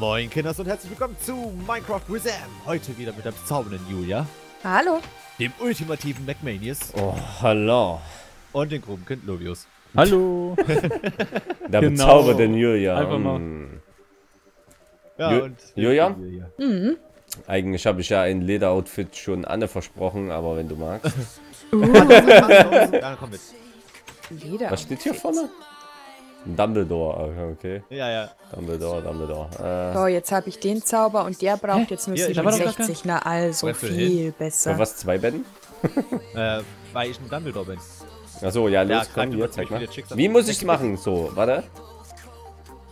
Moin Kinders und herzlich willkommen zu Minecraft Wizem. Heute wieder mit der bezaubernden Julia. Hallo. Dem ultimativen McManius. Oh, hallo. Und dem groben Kind Lovius. Hallo. Der genau. Bezaubernden Julia. Einfach mal. Ja, und Julia? Mhm. Eigentlich habe ich ja ein Lederoutfit schon Anne versprochen, aber wenn du magst. Komm mit. Leder. Was steht hier vorne? Dumbledore, okay. Ja, ja. Dumbledore. So, jetzt habe ich den Zauber und der braucht jetzt nur 67. Na also, viel besser. Was, 2 Betten? Weil ich ein Dumbledore bin. Achso, ja, los, komm, hier, zeig mal. Wie muss ich es machen? So, warte.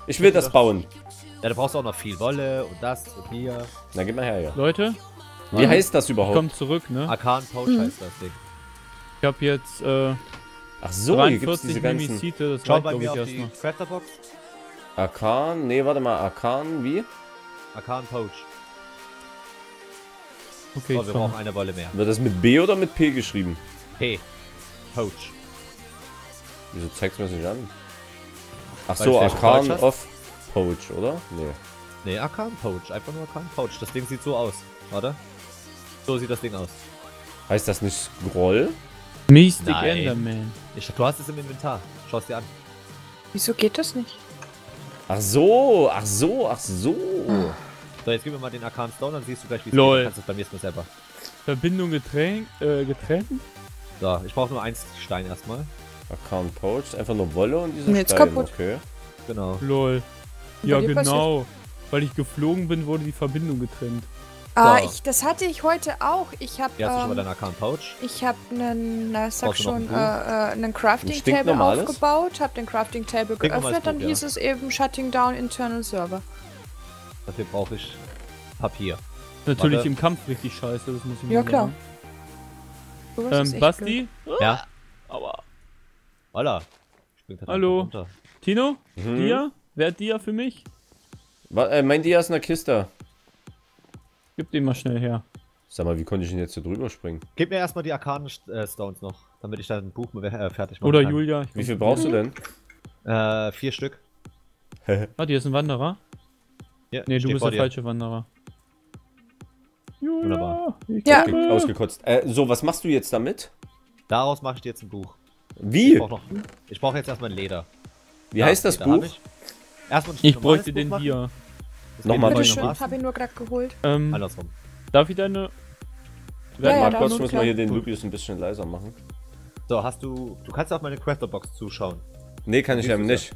Ich will das bauen. Ja, du brauchst auch noch viel Wolle und das und hier. Na, gib mal her, ja. Leute. Wie heißt das überhaupt? Kommt zurück, ne? Arcane Pouch heißt das Ding. Ich habe jetzt, ach so, hier gibt's diese ganzen... Mimichite, das schau bei mir auf die Crafterbox. Arkan, nee, warte mal, Arkan, wie? Arcane Pouch. Okay, so, wir brauchen eine Wolle mehr. Wird das mit B oder mit P geschrieben? P. Pouch. Wieso zeigst du mir das nicht an? Ach so, Arkan of Pouch, oder? Nee. Nee, Arkan Pouch, einfach nur Arkan Pouch. Das Ding sieht so aus, oder? So sieht das Ding aus. Heißt das nicht Scroll? Mystic Enderman. Du hast es im Inventar. Schau es dir an. Wieso geht das nicht? Ach so, ach so, ach so. Hm. So, jetzt gib mir mal den Arkan-Stone, dann siehst du gleich, wie es geht. Kannst du bei mir erstmal selber. Verbindung getrennt. So, ich brauche nur 1 Stein erstmal. Arkan Pouch, einfach nur Wolle und diese Steine. Kaputt. Okay. Genau. Lol. Ja, genau. Passiert? Weil ich geflogen bin, wurde die Verbindung getrennt. Ah, so. Das hatte ich heute auch. Ich habe einen Crafting Table aufgebaut, habe den Crafting Table geöffnet, dann hieß es eben Shutting Down Internal Server. Dafür brauche ich Papier. Natürlich im Kampf richtig scheiße, das muss ich mal sagen. Ja klar. Basti? Ja. Aber. Voilà. Hallo. Tino? Mhm. Dia? Wer hat Dia für mich? Mein Dia ist in der Kiste. Gib den mal schnell her. Sag mal, wie konnte ich denn jetzt hier drüber springen? Gib mir erstmal die Arkan-Stones noch, damit ich dann ein Buch fertig machen kann. Oder Julia. Wie viel brauchst du denn? 4 Stück. Warte, hier ist ein Wanderer. Ja, nee, du bist der falsche Wanderer. Julia, wunderbar. Ja. Ausgekotzt. So, was machst du jetzt damit? Daraus mache ich dir jetzt ein Buch. Wie? Ich brauche jetzt erstmal ein Leder. Wie heißt das Buch? Ich bräuchte den hier. Nochmal, habe ich nur gerade geholt. Andersrum. Darf ich deine... Ja, Markus, müssen wir hier den Lubius ein bisschen leiser machen. So, hast du... Du kannst auf meine Crafterbox zuschauen. Nee, kann ich eben nicht.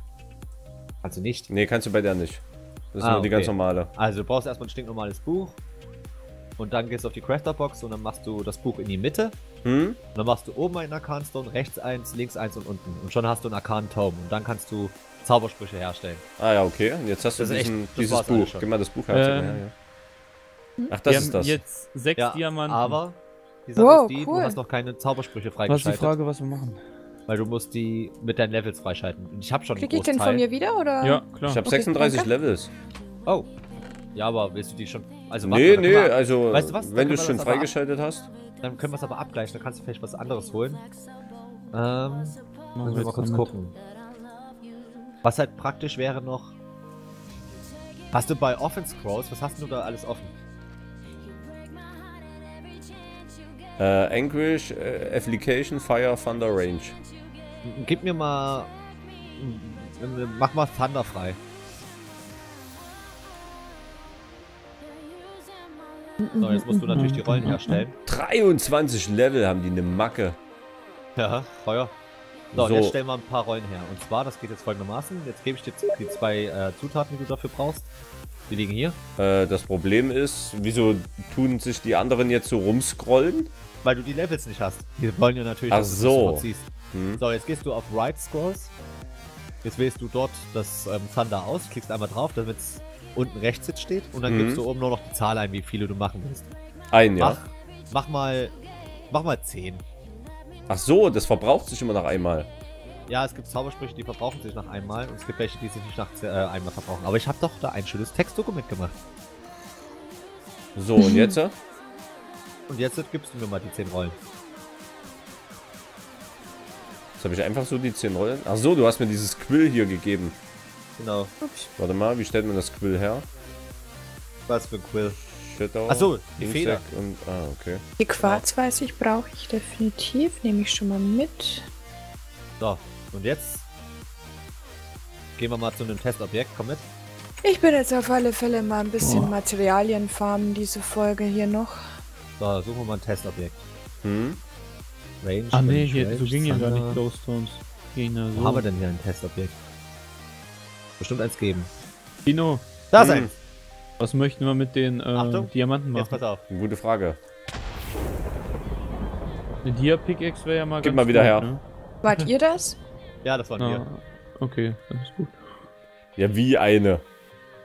Kannst du nicht? Nee, kannst du bei der nicht. Das ist nur die ganz normale. Also du brauchst erstmal ein stinknormales Buch. Und dann gehst du auf die Crafterbox und dann machst du das Buch in die Mitte. Hm? Und dann machst du oben einen Arkan-Stone, rechts 1, links 1 und unten. Und schon hast du einen Arkan-Tauben. Und dann kannst du... Zaubersprüche herstellen. Ah ja, okay. Und jetzt hast du dieses Buch. Gib mal das Buch her. Ach, das ist das. Jetzt 6 Diamanten. Aber die Sache ist die, du hast noch keine Zaubersprüche freigeschaltet. Was ist die Frage, was wir machen? Weil du musst die mit deinen Levels freischalten. Und ich habe schon einen Großteil. Krieg ich den von mir wieder, oder? Ja, klar. Ich habe 36 Levels. Oh. Ja, aber willst du die schon... Also nee, also wenn du es schon freigeschaltet hast... Dann können wir es aber abgleichen. Dann kannst du vielleicht was anderes holen. Müssen wir mal kurz gucken. Was halt praktisch wäre noch... Hast du bei Offense Scrolls, was hast du da alles offen? Anguish, Application, Fire, Thunder, Range. Gib mir mal... Mach mal Thunder frei. So, jetzt musst du natürlich die Rollen herstellen. 23 Level haben die, eine Macke. Ja, Feuer. So, und jetzt stellen wir ein paar Rollen her. Und zwar, das geht jetzt folgendermaßen. Jetzt gebe ich dir die 2 Zutaten, die du dafür brauchst. Die liegen hier. Das Problem ist, wieso tun sich die anderen jetzt so rumscrollen? Weil du die Levels nicht hast. Die wollen ja natürlich, dass du das siehst. So, jetzt gehst du auf Right Scrolls. Jetzt wählst du dort das Thunder aus. Klickst einmal drauf, damit es unten rechts jetzt steht. Und dann gibst du oben nur noch die Zahl ein, wie viele du machen willst. Mach mal 10. Ach so, das verbraucht sich immer nach einmal. Ja, es gibt Zaubersprüche, die verbrauchen sich nach einmal. Und es gibt welche, die sich nicht nach einmal verbrauchen. Aber ich habe doch da ein schönes Textdokument gemacht. So, und jetzt? Und jetzt gibst du mir mal die 10 Rollen. Jetzt habe ich einfach so die 10 Rollen. Ach so, du hast mir dieses Quill hier gegeben. Genau. Warte mal, wie stellt man das Quill her? Was für Quill? Achso, die Feder. Und, okay. Die Quarz, weiß ich, brauche ich definitiv. Nehme ich schon mal mit. So, und jetzt gehen wir mal zu einem Testobjekt. Komm mit. Ich bin jetzt auf alle Fälle mal ein bisschen Materialien farmen, diese Folge hier noch. So, suchen wir mal ein Testobjekt. Hm? Range. Ah ne, so ging ja gar nicht Glowstones. Wo haben wir denn hier ein Testobjekt? Bestimmt eins geben. Kino. Da sein. Was möchten wir mit den Diamanten machen? Jetzt pass auf. Gute Frage. Eine Dia-Pickaxe wäre ja mal ganz gut. Gib mal wieder her. Ne? Wart ihr das? Ja, das waren wir. Okay, dann ist gut. Ja, wie eine.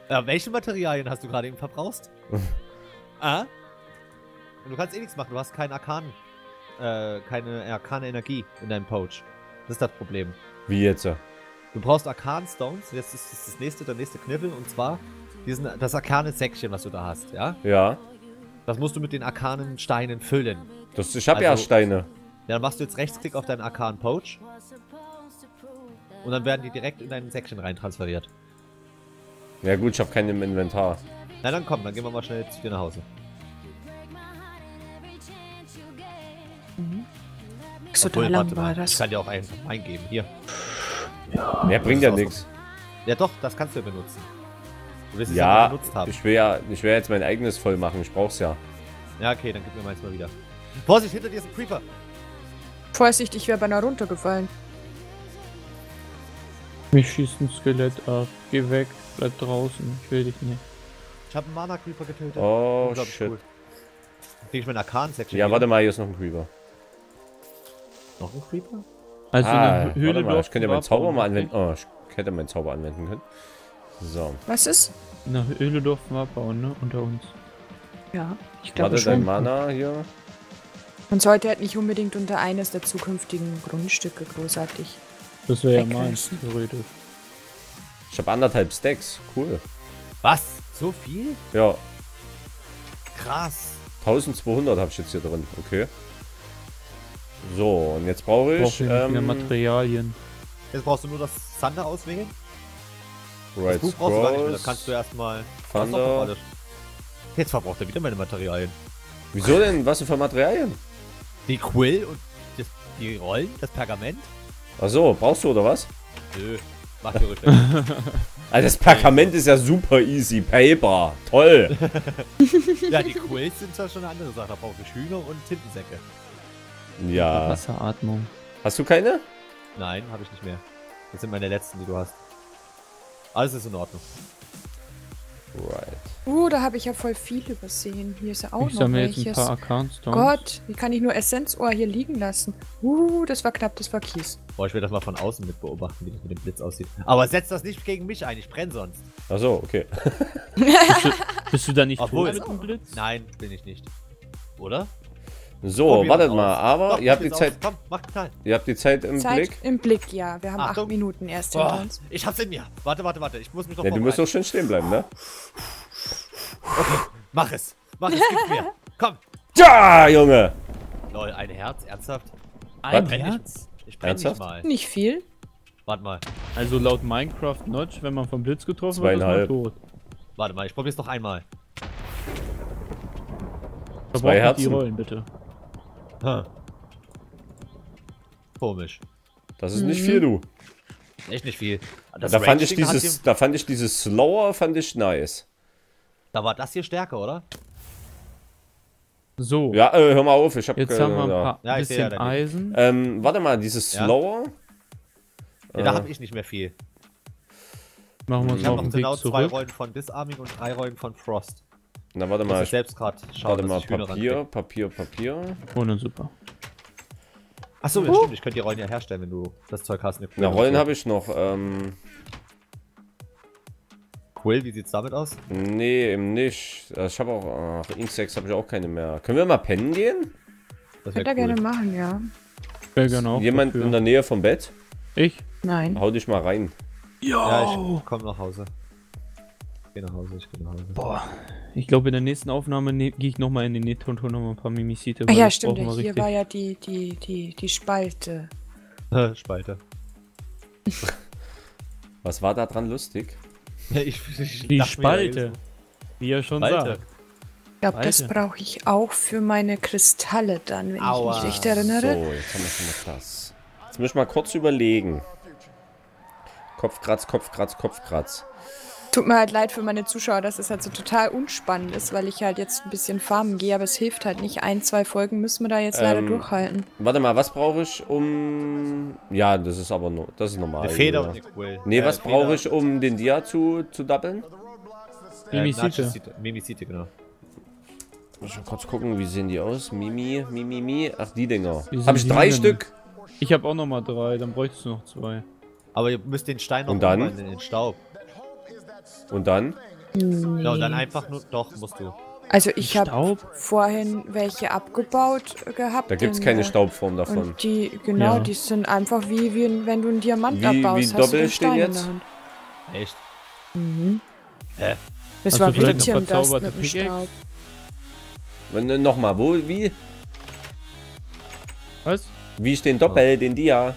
Ja, welche Materialien hast du gerade eben verbrauchst? Und du kannst eh nichts machen, du hast keinen Arkan, keine arkane Energie in deinem Pouch. Das ist das Problem. Wie jetzt? Du brauchst Arkan-Stones, jetzt ist das nächste, der nächste Knibbel, und zwar das arkane Säckchen, was du da hast, ja? Ja. Das musst du mit den arkanen Steinen füllen. Das, ich hab also, ja Steine. Ja, dann machst du jetzt Rechtsklick auf deinen Arkan-Pouch. Und dann werden die direkt in dein Säckchen rein transferiert. Ja gut, ich hab keinen im Inventar. Na dann komm, dann gehen wir mal schnell zu dir nach Hause. So, obwohl, warte mal, ich kann dir auch einen eingeben, hier. Ja, mehr bringt ja nichts. Ja doch, das kannst du ja benutzen. Du wirst es ja benutzt haben. Ich will jetzt mein eigenes voll machen, ich brauch's ja. Ja okay, dann gib mir meins mal wieder. Vorsicht, hinter dir ist ein Creeper. Vorsicht, ich wäre beinahe runtergefallen. Mich schießt ein Skelett ab. Geh weg, bleib draußen, ich will dich nicht. Ich hab einen Mana-Creeper getötet. Oh shit. Cool. Dann krieg ich meinen Arkan-Section. Ja, warte mal, hier ist noch ein Creeper. Noch ein Creeper? Also eine Höhle mal, ich könnte meinen Zauber mal anwenden. Oh, ich hätte meinen Zauber anwenden können. So. Was ist? Eine Höhle durften wir abbauen, ne? Unter uns. Ja, ich glaube schon. Warte, dein Mana hier. Man sollte halt nicht unbedingt unter eines der zukünftigen Grundstücke großartig. Das wäre ja meins, theoretisch. Ich habe 1,5 Stacks, cool. Was? So viel? Ja. Krass. 1200 habe ich jetzt hier drin, okay. So, und jetzt brauche ich Materialien. Jetzt brauchst du nur das Thunder auswählen. Right, das Buch brauchst du gar nicht mehr, das kannst du erstmal. Thunder. Jetzt verbraucht er wieder meine Materialien. Wieso denn? Was für Materialien? Die Quill und die Rollen, das Pergament. Ach so, brauchst du oder was? Nö, mach dir rückwärts. Also das Pergament ist ja super easy, Paper, toll. Ja, die Quills sind zwar schon eine andere Sache, da brauche ich Hühner und Tintensäcke. Ja. Wasseratmung. Hast du keine? Nein, habe ich nicht mehr. Das sind meine letzten, die du hast. Alles ist in Ordnung. Right. Da habe ich ja voll viel übersehen. Hier ist ja auch noch welches. Jetzt ein paar Arkan-Stones. Gott, wie kann ich nur Essenzohr hier liegen lassen? Das war knapp, das war Kies. Boah, ich will das mal von außen mit beobachten, wie das mit dem Blitz aussieht. Aber setz das nicht gegen mich ein, ich brenne sonst. Ach so, okay. bist du da nicht tot mit dem Blitz? Nein, bin ich nicht. Oder? So, wartet mal, aber doch, ihr habt die Zeit. Komm, macht Teil. Ihr habt die Zeit im Blick. Im Blick, ja. Wir haben 8 Minuten erst hinter uns. Ich hab's in mir. Warte. Ich muss mich doch vorbereiten. Du musst doch schön stehen bleiben, ne? Okay, mach es. Mach es, gib mir. Komm. Ja, Junge. Lol, ein Herz, ernsthaft? Ein Herz? Ich brenne nicht mal. Nicht viel. Warte mal. Also laut Minecraft Notch, wenn man vom Blitz getroffen wird, ist man tot. Warte mal, ich probier's noch einmal. Zwei Herzen. Die Rollen, bitte. Komisch. Das ist nicht viel, du. Echt nicht viel. Da fand ich dieses Slower, fand ich nice. Da war das hier stärker, oder? So. Ja, hör mal auf, ich hab... Jetzt haben wir ein paar bisschen Eisen. Warte mal, dieses Slower. Ja, da hab ich nicht mehr viel. Machen wir uns auf den Weg zurück. Ich hab noch genau 2 Rollen von Disarming und 3 Rollen von Frost. Na, warte mal, ich selbst gerade schaue, dass ich Papier. Oh, ne, super. Achso, ja, stimmt, ich könnte die Rollen ja herstellen, wenn du das Zeug hast. Na, Rollen habe ich noch. Quill, wie sieht's damit aus? Nee, eben nicht. Ich habe auch, Inksex habe ich auch keine mehr. Können wir mal pennen gehen? Das könnt ihr gerne machen, ja. Jemand in der Nähe vom Bett? Ich? Nein. Hau dich mal rein. Ja, ich komm nach Hause. Ich geh nach Hause. Boah. Ich glaube, in der nächsten Aufnahme gehe ich nochmal in den Nether und hole nochmal ein paar Mimichite. Ah ja, stimmt. Hier war ja die Spalte. Spalte. Was war da dran lustig? Ja, ich die Spalte. Wie er schon sagt. Ich glaube, das brauche ich auch für meine Kristalle dann, wenn ich mich recht erinnere. So, jetzt haben wir schon mal Platz. Jetzt müssen wir mal kurz überlegen. Kopfkratz, Kopfkratz, Kopfkratz. Tut mir halt leid für meine Zuschauer, dass es halt so total unspannend ist, weil ich halt jetzt ein bisschen farmen gehe, aber es hilft halt nicht. 1, 2 Folgen müssen wir da jetzt leider durchhalten. Warte mal, was brauche ich um... Ja, das ist aber nur, das ist normal. Feder. Ja. Nee, was brauche ich, um den Dia zu doppeln? Mimichite. Mimichite, genau. Muss ich mal kurz gucken, wie sehen die aus? Mimi. Ach, die Dinger. Habe ich 3 Stück? Ich habe auch nochmal 3, dann bräuchtest du noch 2. Aber ihr müsst den Stein noch umwandeln in den Staub. Und dann? Nee. Ja, und dann einfach nur... Doch, musst du. Also ich habe vorhin welche abgebaut gehabt. Da gibt es keine Staubform davon. Und die, genau, die sind einfach wie wenn du einen Diamant abbaust. Wie doppelt stehen jetzt? Echt? Mhm. Hä? Das war Blödsinn, das mit dem Staub. Nochmal, wo, wie? Was? Wie ich den Doppel, den Dia?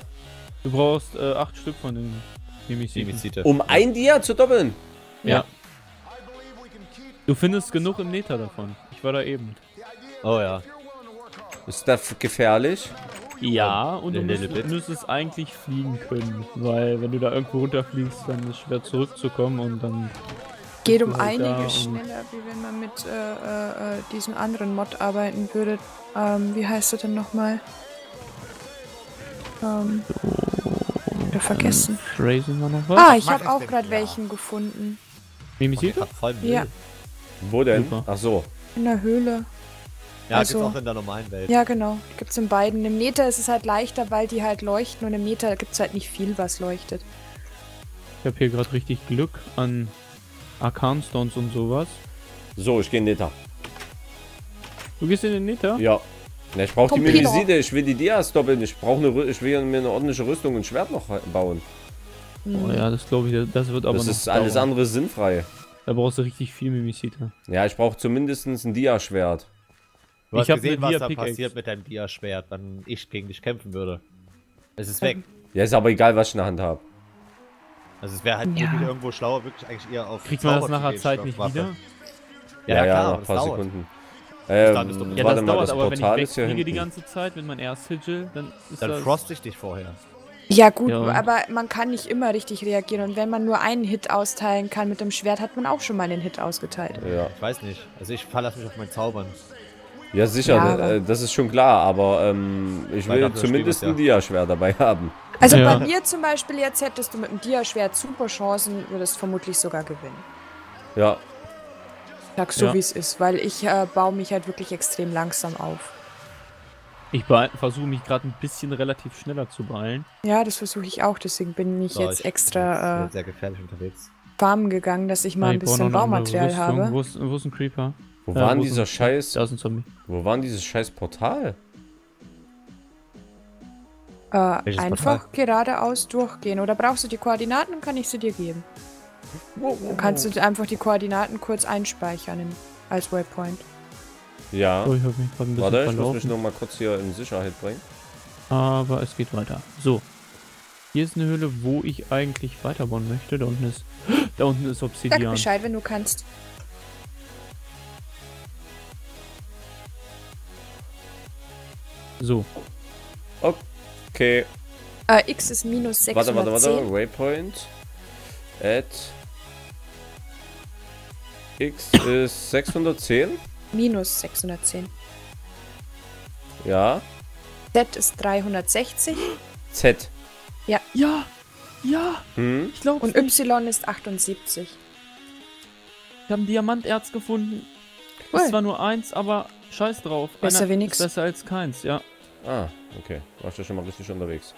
Du brauchst 8 Stück von den Mimizite. Um ein Dia zu doppeln? Ja. Du findest genug im Nether davon. Ich war da eben. Oh ja. Ist das gefährlich? Ja, und du müsstest eigentlich fliegen können. Weil wenn du da irgendwo runterfliegst, dann ist es schwer zurückzukommen und dann... Geht um einiges schneller, wie wenn man mit diesem anderen Mod arbeiten würde. Wie heißt er denn nochmal? Oder vergessen. Wir noch was? Ah, ich habe auch gerade welchen gefunden. Mimichite? Ja. Wo denn? Super. Ach so. In der Höhle. Ja, also, gibt's auch in der normalen Welt. Ja, genau. Gibt's in beiden. Im Nether ist es halt leichter, weil die halt leuchten und im Nether gibt's halt nicht viel, was leuchtet. Ich habe hier gerade richtig Glück an Arkan-Stones und sowas. So, ich gehe in den Nether. Du gehst in den Nether? Ja. Na, ich brauche die Mimichite, ich will die Dias doppeln, ich will mir eine ordentliche Rüstung und Schwert noch bauen. Oh ja, das glaube ich, das wird aber das ist alles andere sinnfrei. Da brauchst du richtig viel Mimichite. Ja, ich brauche zumindest ein Dia-Schwert. Ich habe gesehen, was da passiert mit deinem Dia-Schwert, wenn ich gegen dich kämpfen würde. Es ist weg. Ja, ist aber egal, was ich in der Hand habe. Also es wäre halt irgendwo schlauer, wirklich eigentlich eher auf... Kriegt man das nachher Zeit nicht wieder? Ja, klar, nach ein paar Sekunden. Ja, das dauert, aber wenn ich wegfliege die ganze Zeit, wenn man erst Sigil, dann ist dann frost ich dich vorher. Ja gut, aber man kann nicht immer richtig reagieren und wenn man nur einen Hit austeilen kann mit dem Schwert, hat man auch schon mal einen Hit ausgeteilt. Ja, ich weiß nicht. Also ich verlasse mich auf mein Zaubern. Ja sicher, ja, das ist schon klar, aber ich will zumindest ein Dia-Schwert dabei haben. Also bei mir zum Beispiel jetzt hättest du mit dem Dia-Schwert super Chancen, würdest vermutlich sogar gewinnen. Ja. Sag so, wie es ist, weil ich baue mich halt wirklich extrem langsam auf. Ich versuche mich gerade ein bisschen relativ schneller zu beeilen. Ja, das versuche ich auch, deswegen bin ich jetzt extra sehr gefährlich unterwegs. Farmen gegangen, dass ich mal ein bisschen Baumaterial habe. Wo ist ein Creeper? Wo war denn dieser Scheiß? Da ist ein Zombie. Wo war denn dieses scheiß Portal? Einfach geradeaus durchgehen. Oder brauchst du die Koordinaten, kann ich sie dir geben. Dann kannst du einfach die Koordinaten kurz einspeichern als Waypoint. Ja. So, ich hab mich gerade ein bisschen verlaufen. Ich muss mich noch mal kurz hier in Sicherheit bringen. Aber es geht weiter. So. Hier ist eine Höhle, wo ich eigentlich weiterbauen möchte. Da unten ist Obsidian. Sag Bescheid, wenn du kannst. So. Okay. X ist minus 6. Warte. Waypoint. X ist 610. Minus 610. Ja. Z ist 360. Z. Ja. Ja. Ja. Hm? Ich glaube. Und Y ist 78. Ich habe ein Diamanterz gefunden. Cool. Es war nur 1, aber scheiß drauf. Besser wie nix. Besser als keins, ja. Ah, okay. Warst du schon mal richtig unterwegs?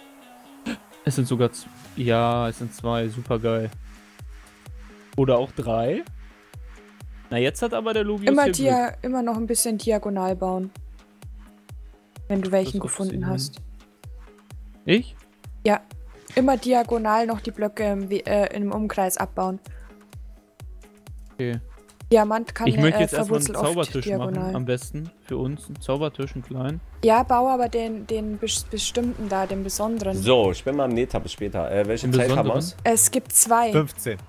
Es sind sogar... Ja, es sind 2. Super geil. Oder auch 3. Na, jetzt hat aber der Lovius immer noch ein bisschen diagonal bauen. Wenn du welchen gefunden hast. Ich? Ja. Immer diagonal noch die Blöcke im Umkreis abbauen. Okay. Diamant kann ich möchte jetzt erstmal einen Zaubertisch machen, am besten für uns. Einen Zaubertisch, einen kleinen. Ja, baue aber den bestimmten da, den besonderen. So, ich bin mal am Nether bis später. Welche Zeit haben wir? Es gibt 2. 15.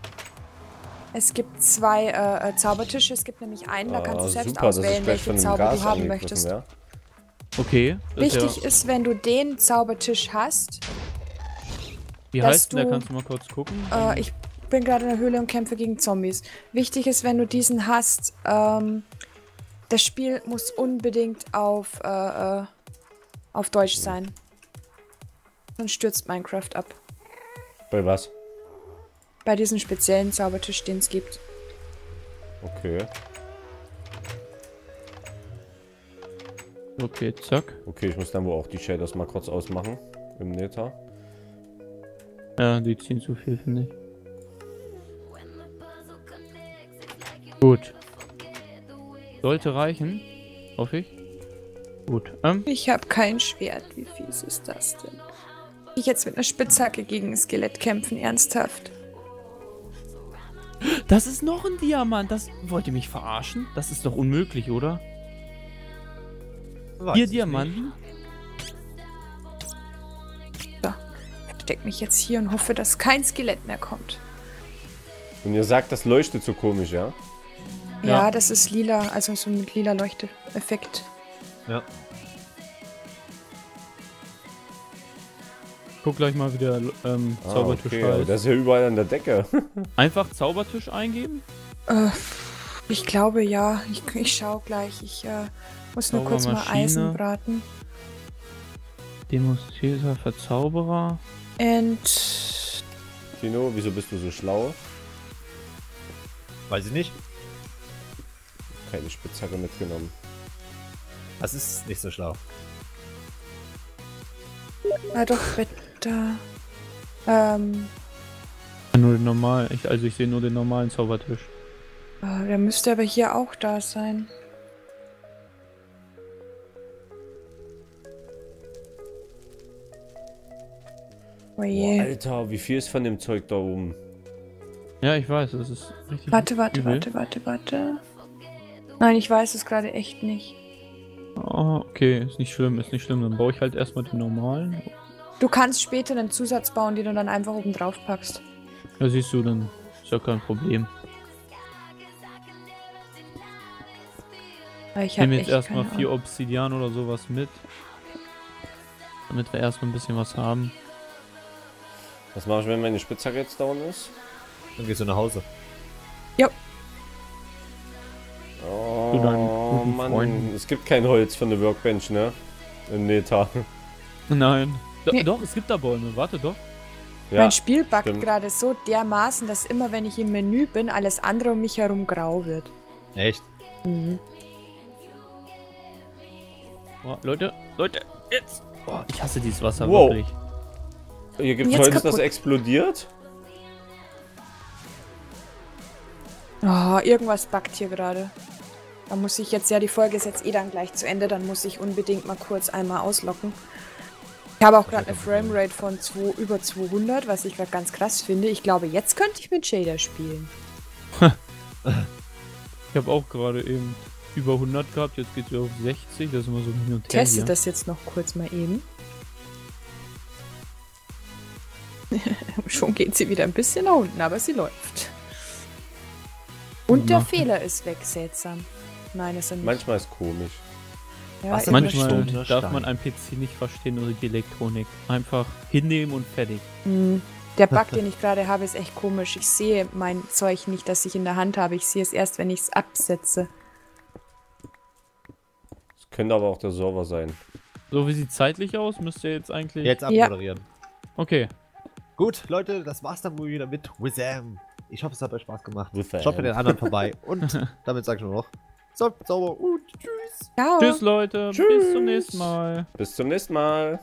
Es gibt zwei Zaubertische. Es gibt nämlich einen, da kannst du selbst auswählen, welchen Zauber du haben möchtest. Ja. Okay. Wichtig ist, wenn du den Zaubertisch hast. Wie heißt der? Kannst du mal kurz gucken? Ich bin gerade in der Höhle und kämpfe gegen Zombies. Wichtig ist, wenn du diesen hast, das Spiel muss unbedingt auf Deutsch sein. Sonst stürzt Minecraft ab. Bei was? Bei diesem speziellen Zaubertisch, den es gibt. Okay. Okay, zack. Okay, ich muss dann wohl auch die Shaders mal kurz ausmachen. Im Nether. Ja, die ziehen zu viel, finde ich. Gut. Sollte reichen, hoffe ich. Gut. Ich habe kein Schwert. Wie fies ist das denn? Ich jetzt mit einer Spitzhacke gegen ein Skelett kämpfen, ernsthaft. Das ist noch ein Diamant. Das wollt ihr mich verarschen? Das ist doch unmöglich, oder? Weiß 4 Diamanten. So. Ich verstecke mich jetzt hier und hoffe, dass kein Skelett mehr kommt. Und ihr sagt, das leuchtet so komisch, ja? Ja, das ist lila, also so mit lila Leuchte-Effekt. Ja. Guck gleich mal, wie der Zaubertisch da ist. Das ist ja überall an der Decke. Einfach Zaubertisch eingeben? Ich glaube ja. Ich schau gleich. Ich muss nur kurz mal Eisen braten. Demonstrierter Verzauberer. Tino, wieso bist du so schlau? Weiß ich nicht. Keine Spitzhacke mitgenommen. Das ist nicht so schlau. Na doch, da. Nur den normalen, ich sehe nur den normalen Zaubertisch. Der müsste aber hier auch da sein. Oje. Boah, Alter, wie viel ist von dem Zeug da oben? Ja, ich weiß, das ist richtig. Warte. Nein, ich weiß es gerade echt nicht. Oh, okay, ist nicht schlimm. Dann baue ich halt erstmal den normalen. Du kannst später einen Zusatz bauen, den du dann einfach oben drauf packst. Ja, siehst du, dann ist ja kein Problem. Ich nehme jetzt erstmal 4 Obsidian oder sowas mit. Damit wir erstmal ein bisschen was haben. Was mache ich, wenn meine Spitzhacke jetzt down ist? Dann gehst du nach Hause. Jo. Oh Mann, Freunden. Es gibt kein Holz von der Workbench, ne? In Nether. Nein. Doch, es gibt da Bäume, warte doch. Ja, mein Spiel buggt gerade so dermaßen, dass immer wenn ich im Menü bin, alles andere um mich herum grau wird. Echt? Mhm. Oh, Leute, jetzt! Oh, ich hasse dieses Wasser wirklich. Hier gibt es Holz, das explodiert? Oh, irgendwas buggt hier gerade. Da muss ich jetzt, ja, die Folge ist jetzt eh dann gleich zu Ende, dann muss ich unbedingt mal kurz einmal auslocken. Ich habe auch gerade eine Framerate von über 200, was ich gerade ganz krass finde. Ich glaube, jetzt könnte ich mit Shader spielen. Ich habe auch gerade eben über 100 gehabt, jetzt geht es auf 60, das ist immer so ein Hin und Her. Teste das jetzt noch kurz mal eben. Schon geht sie wieder ein bisschen nach unten, aber sie läuft. Und der Fehler ist weg, seltsam. Nein, ist er nicht. Manchmal ist komisch. Ja, manchmal darf man einen PC nicht verstehen oder die Elektronik. Einfach hinnehmen und fertig. Der Bug, den ich gerade habe, ist echt komisch. Ich sehe mein Zeug nicht, das ich in der Hand habe. Ich sehe es erst, wenn ich es absetze. Das könnte aber auch der Server sein. So, wie sieht es zeitlich aus? Müsst ihr jetzt eigentlich... Jetzt abmoderieren. Ja. Okay. Gut, Leute, das war's dann wohl wieder mit Wizem. Ich hoffe, es hat euch Spaß gemacht. Schaut bei den anderen vorbei. Und damit sage ich nur noch... Sauber und tschüss. Ciao. Tschüss, Leute. Tschüss. Bis zum nächsten Mal.